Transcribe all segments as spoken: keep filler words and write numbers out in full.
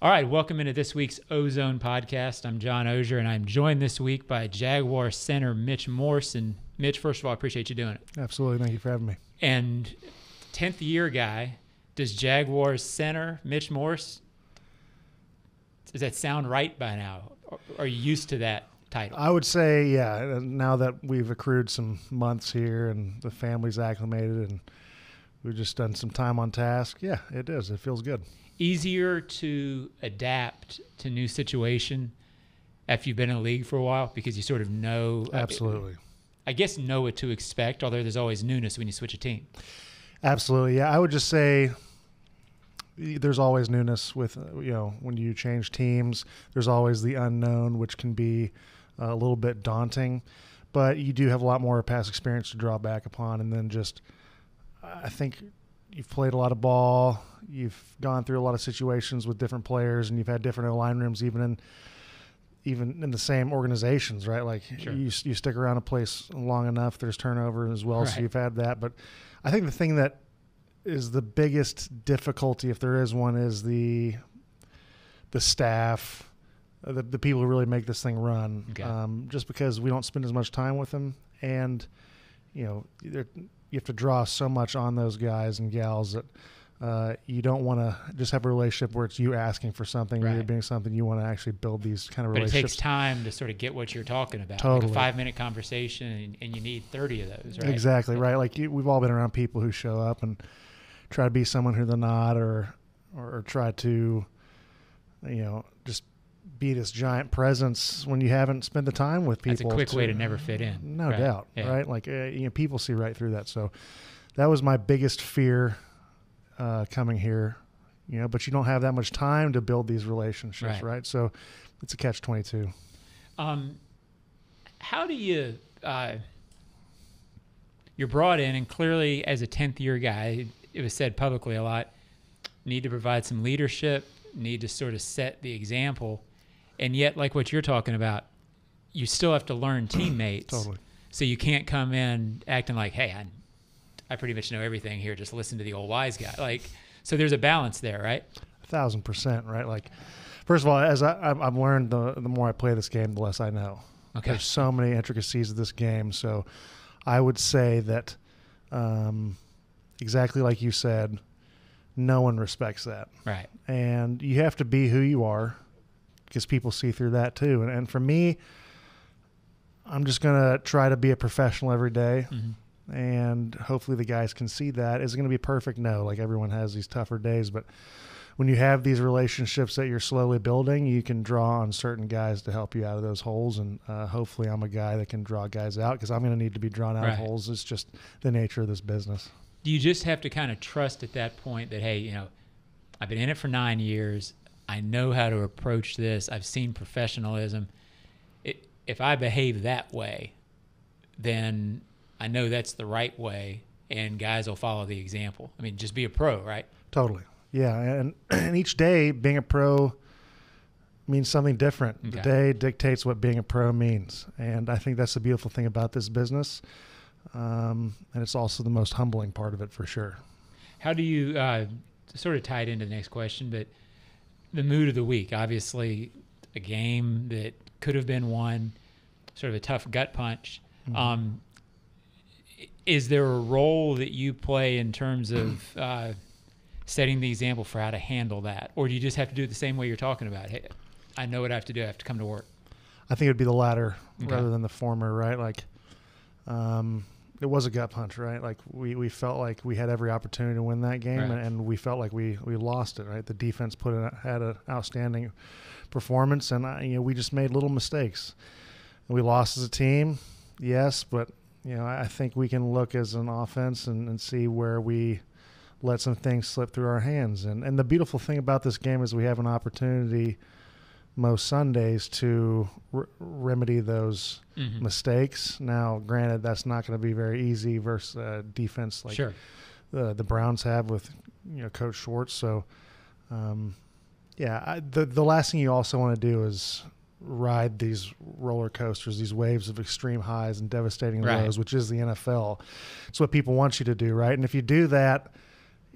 All right, welcome into this week's Ozone Podcast. I'm John Ogier, and I'm joined this week by Jaguar center Mitch Morse. And Mitch, first of all, I appreciate you doing it. Absolutely. Thank you for having me. And tenth year guy, does Jaguars center Mitch Morse, does that sound right by now? Are you used to that title? I would say, yeah, now that we've accrued some months here and the family's acclimated and we've just done some time on task, yeah, it is. It feels good. Easier to adapt to new situation after you've been in the league for a while because you sort of know. Absolutely. I guess know what to expect, although there's always newness when you switch a team. Absolutely. Yeah, I would just say there's always newness with, you know, when you change teams, there's always the unknown, which can be a little bit daunting, but you do have a lot more past experience to draw back upon. And then just, I think you've played a lot of ball. You've gone through a lot of situations with different players, and you've had different line rooms, even in even in the same organizations, right? Like sure. you you stick around a place long enough, there's turnover as well, right. So you've had that. But I think the thing that is the biggest difficulty, if there is one, is the the staff, the the people who really make this thing run. Okay. Um, just because we don't spend as much time with them, and you know, you have to draw so much on those guys and gals that. Uh, you don't want to just have a relationship where it's you asking for something, right. You're being something. You want to actually build these kind of but relationships. But it takes time to sort of get what you're talking about. Totally. Like a five-minute conversation, and, and you need thirty of those, right? Exactly, right. Like you, we've all been around people who show up and try to be someone who they're not, or, or try to, you know, just be this giant presence when you haven't spent the time with people. That's a quick to, way to never fit in. No right. doubt, yeah. right? Like, uh, you know, people see right through that. So that was my biggest fear. Uh, coming here, you know, but you don't have that much time to build these relationships, right? right? So it's a catch twenty-two. Um, how do you, uh, you're brought in, and clearly as a tenth year guy, it was said publicly a lot, need to provide some leadership, need to sort of set the example. And yet, like what you're talking about, you still have to learn teammates. Totally. So you can't come in acting like, hey, I I pretty much know everything here. Just listen to the old wise guy. Like, so there's a balance there, right? A thousand percent, right? Like, first of all, as I, I've learned, the, the more I play this game, the less I know. Okay. There's so many intricacies of this game. So I would say that um, exactly like you said, no one respects that. Right. And you have to be who you are because people see through that too. And, and for me, I'm just going to try to be a professional every day. Mm-hmm. And hopefully the guys can see that. Is it going to be perfect? No. Like everyone has these tougher days, but when you have these relationships that you're slowly building, you can draw on certain guys to help you out of those holes. And uh, hopefully I'm a guy that can draw guys out because I'm going to need to be drawn out right. of holes. It's just the nature of this business. Do you just have to kind of trust at that point that, hey, you know, I've been in it for nine years. I know how to approach this. I've seen professionalism. It, if I behave that way, then I know that's the right way, and guys will follow the example. I mean, just be a pro, right? Totally. Yeah, and, and each day being a pro means something different. Okay. The day dictates what being a pro means, and I think that's the beautiful thing about this business, um, and it's also the most humbling part of it for sure. How do you uh, sort of tie it into the next question, but the mood of the week, obviously a game that could have been won, sort of a tough gut punch. Mm-hmm. Um Is there a role that you play in terms of uh, setting the example for how to handle that? Or do you just have to do it the same way you're talking about? Hey, I know what I have to do. I have to come to work. I think it would be the latter okay. rather than the former, right? Like um, it was a gut punch, right? Like we, we felt like we had every opportunity to win that game, right. and, and we felt like we, we lost it, right? The defense put in, had an outstanding performance, and I, you know, we just made little mistakes. And we lost as a team, yes, but – you know, I think we can look as an offense and, and see where we let some things slip through our hands. And and the beautiful thing about this game is we have an opportunity most Sundays to re- remedy those mm-hmm. mistakes. Now, granted, that's not going to be very easy versus uh, defense like sure. the the Browns have with you know Coach Schwartz. So, um, yeah, I, the the last thing you also want to do is ride these roller coasters, these waves of extreme highs and devastating right. lows, which is the N F L. It's what people want you to do, right? And if you do that,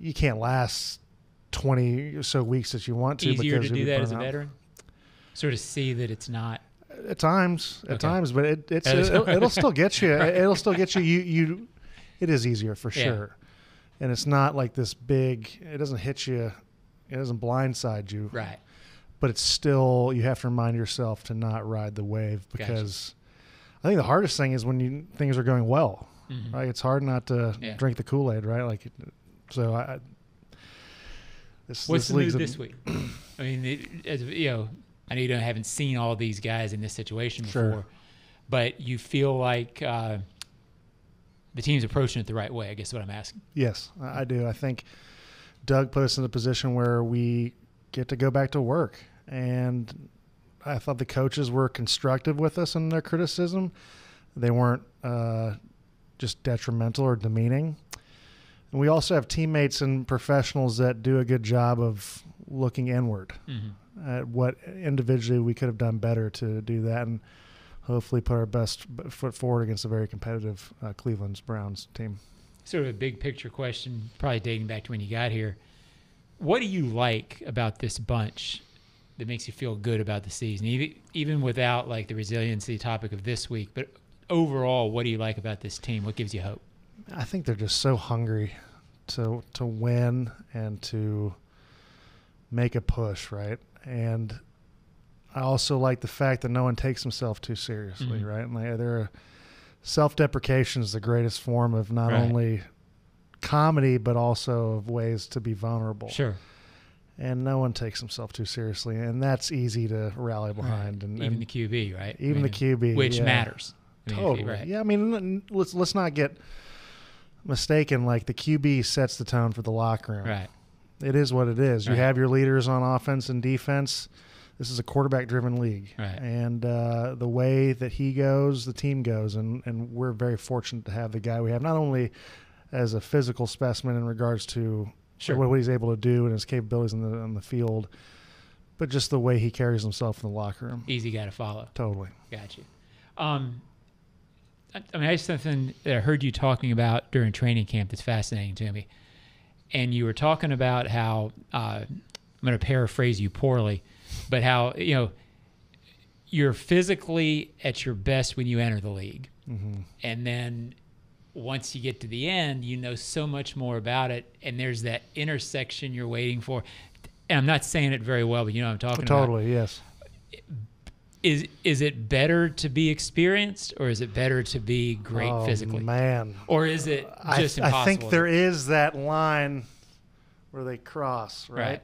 you can't last twenty or so weeks that you want to. Easier to do that as a veteran? Sort of see that it's not. At times, at okay. times, but it, it's, it'll, it'll still get you. Right. It'll still get you. You, you, it is easier for yeah. sure. And it's not like this big, it doesn't hit you. It doesn't blindside you. Right. But it's still, you have to remind yourself to not ride the wave because gotcha. I think the hardest thing is when you things are going well, mm-hmm. right? It's hard not to yeah. drink the Kool-Aid, right? Like, so I, this, what's this the mood this week? I mean, it, as you know, I know you don't, haven't seen all these guys in this situation before, sure. but you feel like uh, the team's approaching it the right way, I guess is what I'm asking. Yes, I do. I think Doug put us in a position where we get to go back to work, and I thought the coaches were constructive with us in their criticism. They weren't uh, just detrimental or demeaning. And we also have teammates and professionals that do a good job of looking inward. Mm-hmm. At what individually we could have done better to do that and hopefully put our best foot forward against a very competitive uh, Cleveland Browns team. Sort of a big picture question, probably dating back to when you got here. What do you like about this bunch that makes you feel good about the season? Even, even without like the resiliency topic of this week, but overall, what do you like about this team? What gives you hope? I think they're just so hungry to to win and to make a push, right? And I also like the fact that no one takes himself too seriously, mm-hmm. right? And like, there, self-deprecation is the greatest form of not right. only comedy but also of ways to be vulnerable. Sure. And no one takes himself too seriously, and that's easy to rally behind. Right. And even and the Q B, right? Even I mean, the Q B, which yeah. matters. I mean, totally. Right. Yeah. I mean, let's let's not get mistaken. Like the Q B sets the tone for the locker room, right? It is what it is. You right. have your leaders on offense and defense. This is a quarterback-driven league. Right. And uh, the way that he goes, the team goes. And, and we're very fortunate to have the guy we have, not only as a physical specimen in regards to sure. what, what he's able to do and his capabilities in the, on the field, but just the way he carries himself in the locker room. Easy guy to follow. Totally. Got you. Um, I, I mean, I just something that I heard you talking about during training camp that's fascinating to me. And you were talking about how uh, I'm going to paraphrase you poorly, but how you know you're physically at your best when you enter the league, mm-hmm. and then once you get to the end, you know so much more about it, and there's that intersection you're waiting for. And I'm not saying it very well, but you know what I'm talking totally, about. Totally, yes. Is is it better to be experienced, or is it better to be great oh, physically? Man, or is it just I, impossible? I think there is that line where they cross, right? right.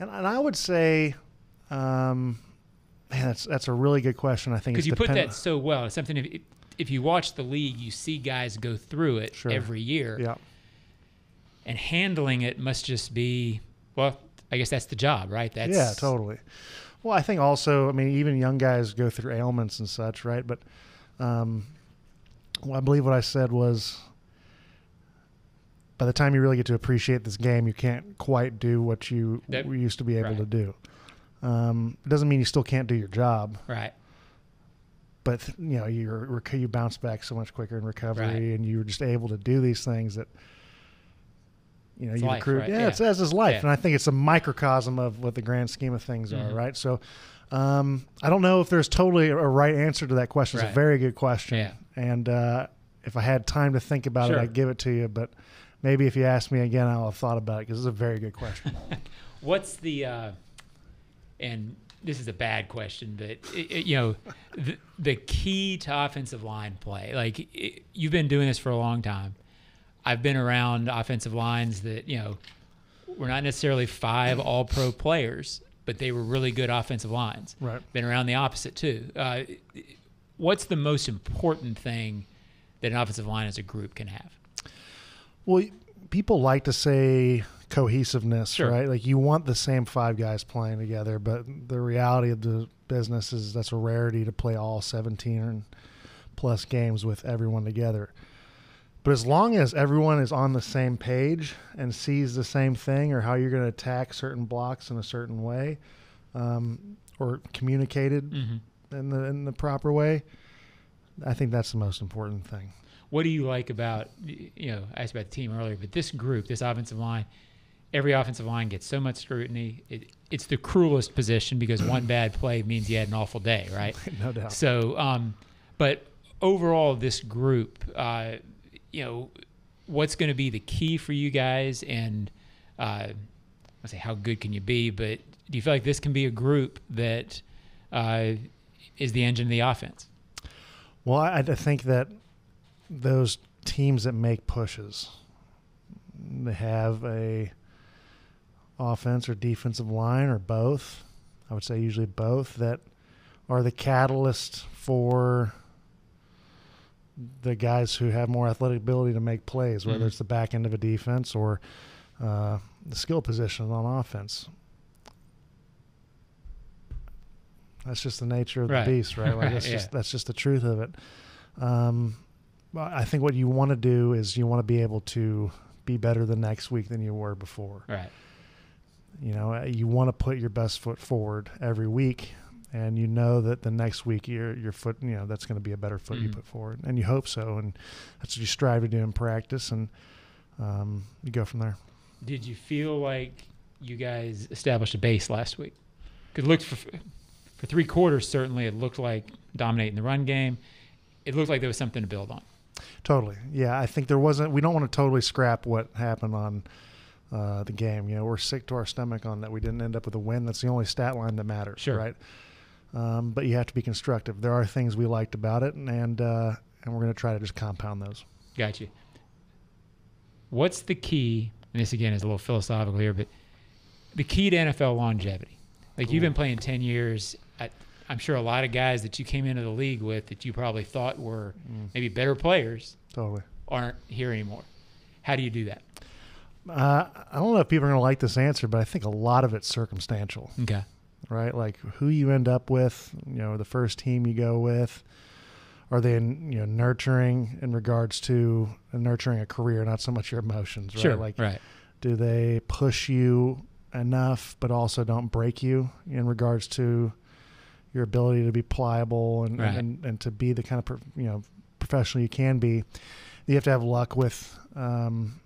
And and I would say, um, man, that's that's a really good question. I think because you put that so well. It's something if if you watch the league, you see guys go through it sure. every year. Yeah. And handling it must just be well. I guess that's the job, right? That's yeah, totally. Well, I think also, I mean, even young guys go through ailments and such, right? But um, well, I believe what I said was by the time you really get to appreciate this game, you can't quite do what you that, used to be able right. to do. Um, it doesn't mean you still can't do your job. Right. But, you know, you're, you bounce back so much quicker in recovery, right. and you're just able to do these things that – You know, it's you life, recruit. Right? Yeah, yeah, it's as is life, yeah. and I think it's a microcosm of what the grand scheme of things mm-hmm. are, right? So, um, I don't know if there's totally a right answer to that question. Right. It's a very good question, yeah. and uh, if I had time to think about sure. it, I'd give it to you. But maybe if you asked me again, I'll have thought about it because it's a very good question. What's the? Uh, and this is a bad question, but it, it, you know, the, the key to offensive line play. Like it, you've been doing this for a long time. I've been around offensive lines that, you know, were not necessarily five all-pro players, but they were really good offensive lines. Right. Been around the opposite, too. Uh, what's the most important thing that an offensive line as a group can have? Well, people like to say cohesiveness, sure. right? Like you want the same five guys playing together, but the reality of the business is that's a rarity to play all seventeen-plus games with everyone together. But as long as everyone is on the same page and sees the same thing or how you're going to attack certain blocks in a certain way um, or communicated mm-hmm. in the in the proper way, I think that's the most important thing. What do you like about, you know, I asked about the team earlier, but this group, this offensive line, every offensive line gets so much scrutiny. It, it's the cruelest position because one bad play means you had an awful day, right? No doubt. So, um, but overall, this group, uh, you know, what's going to be the key for you guys? And uh, I say, how good can you be? But do you feel like this can be a group that uh, is the engine of the offense? Well, I, I think that those teams that make pushes, they have a offense or defensive line or both, I would say usually both, that are the catalyst for the guys who have more athletic ability to make plays, whether mm-hmm. it's the back end of a defense or uh, the skill position on offense. That's just the nature of right. the beast, right? Like right, that's, yeah. just, that's just the truth of it. Um, I think what you want to do is you want to be able to be better the next week than you were before. Right. You know, you want to put your best foot forward every week, and you know that the next week your your foot, you know, that's going to be a better foot mm-hmm. you put forward, and you hope so, and that's what you strive to do in practice, and um, you go from there. Did you feel like you guys established a base last week? Because it looked for for three quarters certainly it looked like dominating the run game. It looked like there was something to build on. Totally, yeah. I think there wasn't. We don't want to totally scrap what happened on. Uh, the game, you know, we're sick to our stomach on that. We didn't end up with a win. That's the only stat line that matters, sure. right? Um, but you have to be constructive. There are things we liked about it, and and, uh, and we're going to try to just compound those. Gotcha. What's the key? And this again is a little philosophical here, but the key to N F L longevity. Like cool. You've been playing ten years. I, I'm sure a lot of guys that you came into the league with that you probably thought were mm. maybe better players totally. aren't here anymore. How do you do that? Uh, I don't know if people are going to like this answer, but I think a lot of it's circumstantial. Okay. Right? Like who you end up with, you know, the first team you go with, are they, in, you know, nurturing in regards to nurturing a career, not so much your emotions, right? Sure, like, right. do they push you enough, but also don't break you in regards to your ability to be pliable and, right. and, and to be the kind of, you know, professional you can be. You have to have luck with, um,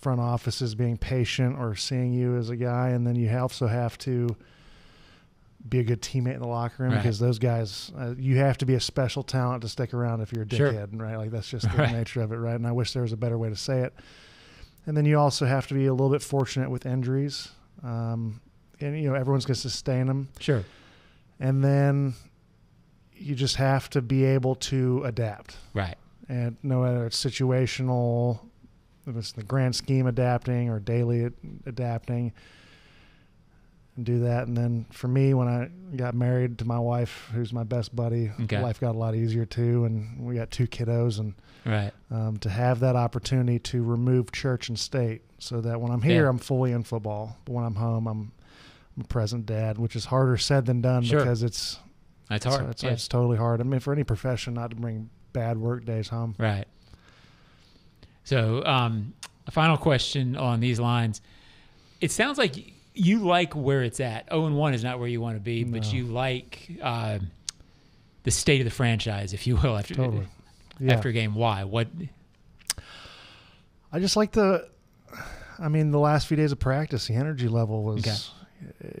front offices being patient or seeing you as a guy, and then you also have to be a good teammate in the locker room right. because those guys, uh, you have to be a special talent to stick around if you're a dickhead, sure. right? Like that's just the right. nature of it, right? And I wish there was a better way to say it. And then you also have to be a little bit fortunate with injuries, um, and you know everyone's going to sustain them, sure. And then you just have to be able to adapt, right? And no matter it's situational. If it's the grand scheme adapting or daily adapting, and do that. And then for me, when I got married to my wife, who's my best buddy, okay. life got a lot easier too. And we got two kiddos, and right. um, to have that opportunity to remove church and state so that when I'm here, yeah. I'm fully in football. But when I'm home, I'm, I'm a present dad, which is harder said than done sure. because it's, that's it's, hard. It's, yeah. it's totally hard. I mean, for any profession, not to bring bad work days home. Right. So um, a final question on these lines. It sounds like you like where it's at. oh and one is not where you want to be, no. but you like uh, the state of the franchise, if you will, after totally. yeah. after a game. Why? What? I just like the – I mean, the last few days of practice, the energy level was okay.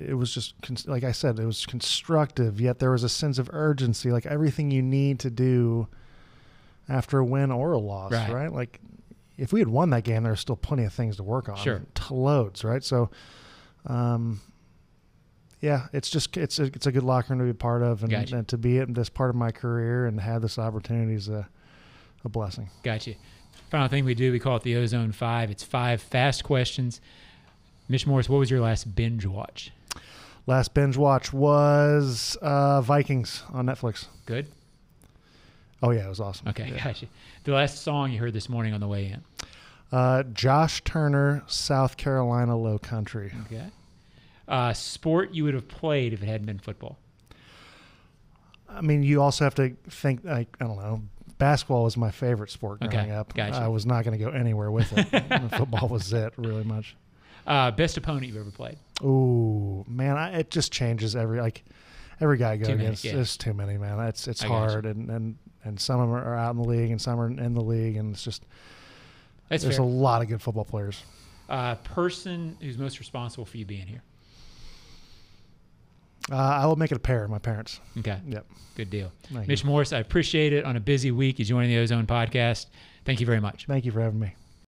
– it was just – like I said, it was constructive, yet there was a sense of urgency, like everything you need to do after a win or a loss, right? right? Like – if we had won that game, there's still plenty of things to work on. Sure. Loads, right? So, um, yeah, it's just it's a, it's a good locker room to be a part of, and, gotcha. and to be at this part of my career and have this opportunity is a, a blessing. Gotcha. Final thing we do, we call it the Ozone Five. It's five fast questions. Mitch Morse, what was your last binge watch? Last binge watch was uh, Vikings on Netflix. Good. Oh, yeah, it was awesome. Okay, yeah. Gotcha. The last song you heard this morning on the way in? Uh, Josh Turner, South Carolina Low Country. Okay. Uh, sport you would have played if it hadn't been football? I mean, you also have to think, like, I don't know, basketball was my favorite sport growing okay, up. Gotcha. I was not going to go anywhere with it. Football was it, really much. Uh, best opponent you've ever played? Ooh, man, I, it just changes every, like, every guy I go against. Yeah. It's too many, man. It's, it's hard, and, and – and some of them are out in the league and some are in the league. And it's just, That's there's fair. a lot of good football players. uh, person who's most responsible for you being here? Uh, I will make it a pair, my parents. Okay. Yep. Good deal. Thank Mitch you. Morse, I appreciate it on a busy week. You joining the Ozone Podcast. Thank you very much. Thank you for having me.